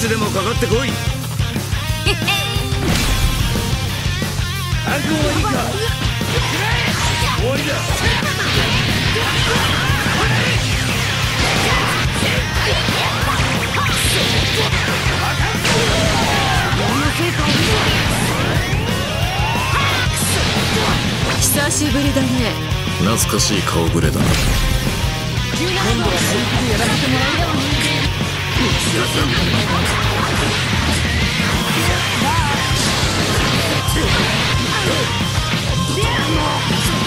つでもかかってこい。悪魔はいいか。終わりだ。久しぶりだね。懐かしい顔ぶれだな。今度は本気でやらせてもらうよ。Yeah!